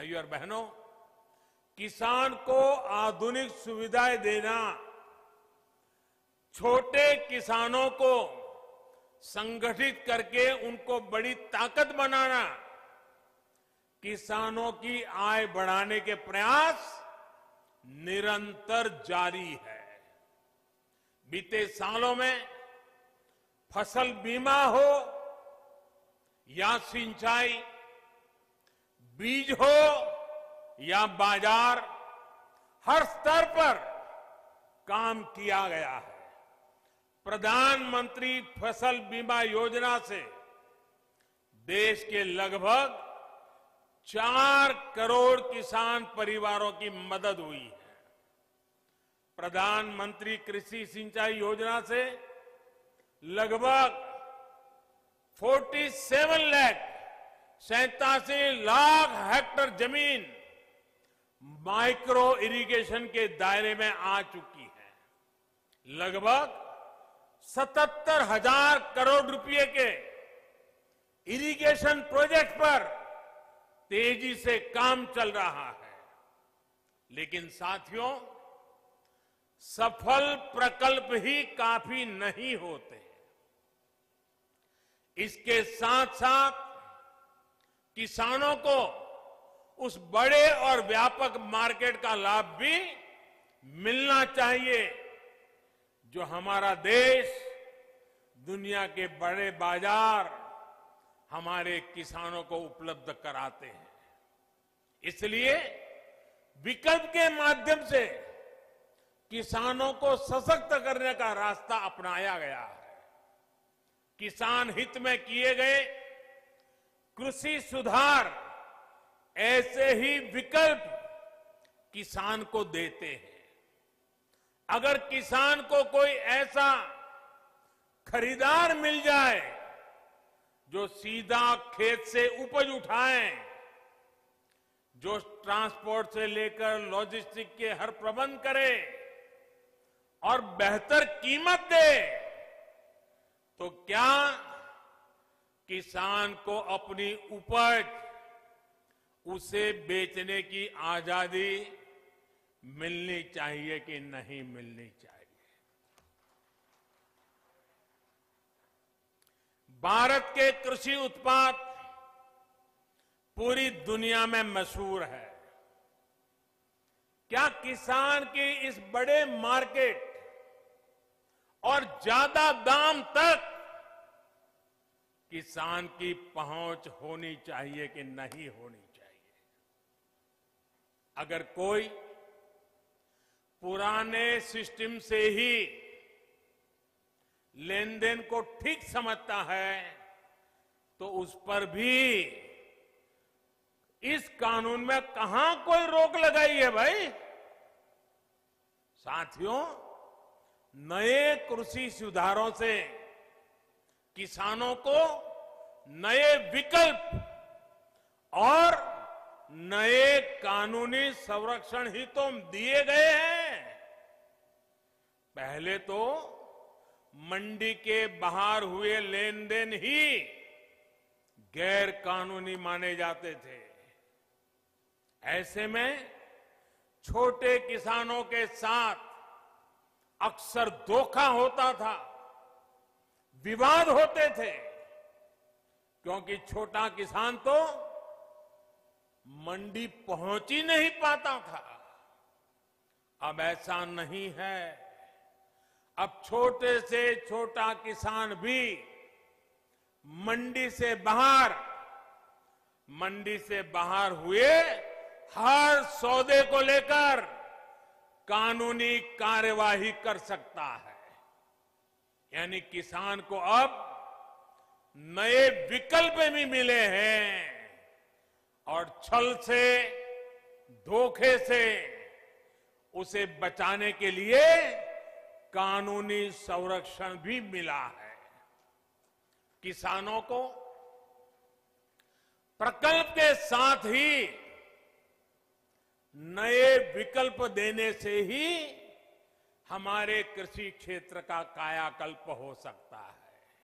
भाइयों और बहनों, किसान को आधुनिक सुविधाएं देना, छोटे किसानों को संगठित करके उनको बड़ी ताकत बनाना, किसानों की आय बढ़ाने के प्रयास निरंतर जारी है। बीते सालों में फसल बीमा हो या सिंचाई, बीज हो या बाजार, हर स्तर पर काम किया गया है। प्रधानमंत्री फसल बीमा योजना से देश के लगभग 4 करोड़ किसान परिवारों की मदद हुई है। प्रधानमंत्री कृषि सिंचाई योजना से लगभग 47 लाख हेक्टेयर जमीन माइक्रो इरिगेशन के दायरे में आ चुकी है। लगभग 77,000 करोड़ रुपए के इरिगेशन प्रोजेक्ट पर तेजी से काम चल रहा है। लेकिन साथियों, सफल प्रकल्प ही काफी नहीं होते, इसके साथ साथ किसानों को उस बड़े और व्यापक मार्केट का लाभ भी मिलना चाहिए जो हमारा देश दुनिया के बड़े बाजार हमारे किसानों को उपलब्ध कराते हैं। इसलिए विकल्प के माध्यम से किसानों को सशक्त करने का रास्ता अपनाया गया है। किसान हित में किए गए कृषि सुधार ऐसे ही विकल्प किसान को देते हैं। अगर किसान को कोई ऐसा खरीदार मिल जाए जो सीधा खेत से उपज उठाए, जो ट्रांसपोर्ट से लेकर लॉजिस्टिक के हर प्रबंध करे और बेहतर कीमत दे, तो क्या किसान को अपनी उपज उसे बेचने की आजादी मिलनी चाहिए कि नहीं मिलनी चाहिए? भारत के कृषि उत्पाद पूरी दुनिया में मशहूर है। क्या किसान की इस बड़े मार्केट और ज्यादा दाम तक किसान की पहुंच होनी चाहिए कि नहीं होनी चाहिए? अगर कोई पुराने सिस्टम से ही लेन देन को ठीक समझता है तो उस पर भी इस कानून में कहां कोई रोक लगाई है भाई? साथियों, नए कृषि सुधारों से किसानों को नए विकल्प और नए कानूनी संरक्षण ही तो दिए गए हैं। पहले तो मंडी के बाहर हुए लेन देन ही गैर कानूनी माने जाते थे। ऐसे में छोटे किसानों के साथ अक्सर धोखा होता था, विवाद होते थे, क्योंकि छोटा किसान तो मंडी पहुंच ही नहीं पाता था। अब ऐसा नहीं है। अब छोटे से छोटा किसान भी मंडी से बाहर हुए हर सौदे को लेकर कानूनी कार्यवाही कर सकता है। यानी किसान को अब नए विकल्प भी मिले हैं और छल से, धोखे से उसे बचाने के लिए कानूनी संरक्षण भी मिला है। किसानों को प्रकल्प के साथ ही नए विकल्प देने से ही हमारे कृषि क्षेत्र का कायाकल्प हो सकता है।